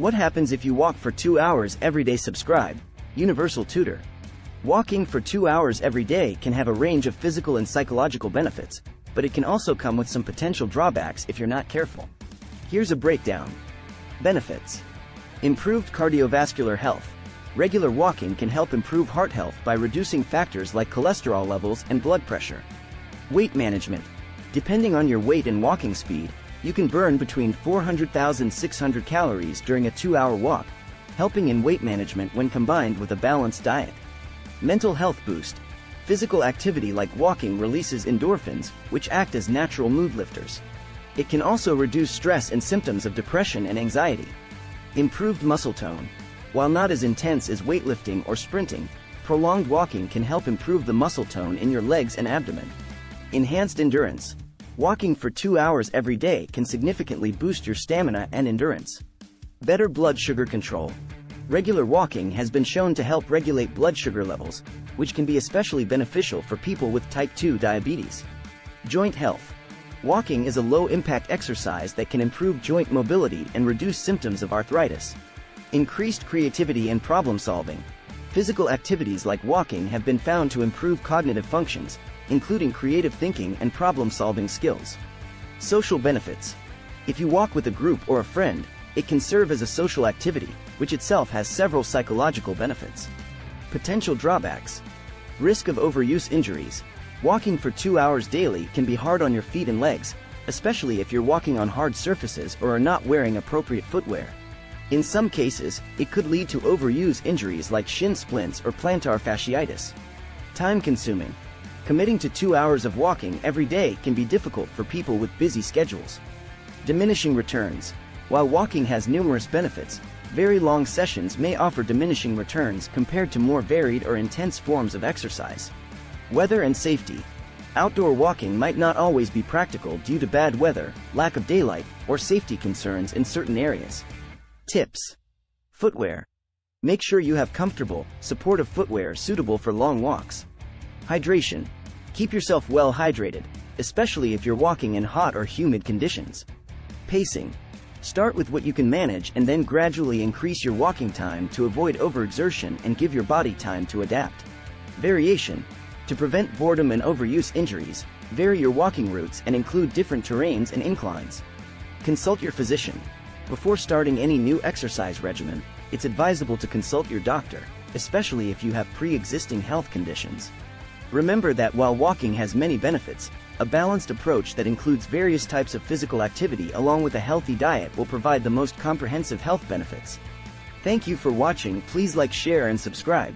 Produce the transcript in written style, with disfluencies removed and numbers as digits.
What happens if you walk for 2 hours every day? Subscribe. Universal Tutor. Walking for 2 hours every day can have a range of physical and psychological benefits, but it can also come with some potential drawbacks if you're not careful. Here's a breakdown. Benefits. Improved cardiovascular health. Regular walking can help improve heart health by reducing factors like cholesterol levels and blood pressure. Weight management. Depending on your weight and walking speed, you can burn between 400,000 and 600 calories during a 2-hour walk, helping in weight management when combined with a balanced diet. Mental health boost. Physical activity like walking releases endorphins, which act as natural mood lifters. It can also reduce stress and symptoms of depression and anxiety. Improved muscle tone. While not as intense as weightlifting or sprinting, prolonged walking can help improve the muscle tone in your legs and abdomen. Enhanced endurance. Walking for 2 hours every day can significantly boost your stamina and endurance. Better blood sugar control. Regular walking has been shown to help regulate blood sugar levels, which can be especially beneficial for people with type 2 diabetes. Joint health. Walking is a low-impact exercise that can improve joint mobility and reduce symptoms of arthritis. Increased creativity and problem-solving. Physical activities like walking have been found to improve cognitive functions, including creative thinking and problem-solving skills. Social benefits. If you walk with a group or a friend, it can serve as a social activity, which itself has several psychological benefits. Potential drawbacks. Risk of overuse injuries. Walking for 2 hours daily can be hard on your feet and legs, especially if you're walking on hard surfaces or are not wearing appropriate footwear. In some cases, it could lead to overuse injuries like shin splints or plantar fasciitis. Time-consuming. Committing to 2 hours of walking every day can be difficult for people with busy schedules. Diminishing returns. While walking has numerous benefits, very long sessions may offer diminishing returns compared to more varied or intense forms of exercise. Weather and safety. Outdoor walking might not always be practical due to bad weather, lack of daylight, or safety concerns in certain areas. Tips. Footwear. Make sure you have comfortable, supportive footwear suitable for long walks. Hydration. Keep yourself well hydrated, especially if you're walking in hot or humid conditions. Pacing. Start with what you can manage and then gradually increase your walking time to avoid overexertion and give your body time to adapt. Variation. To prevent boredom and overuse injuries, vary your walking routes and include different terrains and inclines. Consult your physician. Before starting any new exercise regimen, it's advisable to consult your doctor, especially if you have pre-existing health conditions. Remember that while walking has many benefits, a balanced approach that includes various types of physical activity along with a healthy diet will provide the most comprehensive health benefits. Thank you for watching. Please like, share, and subscribe.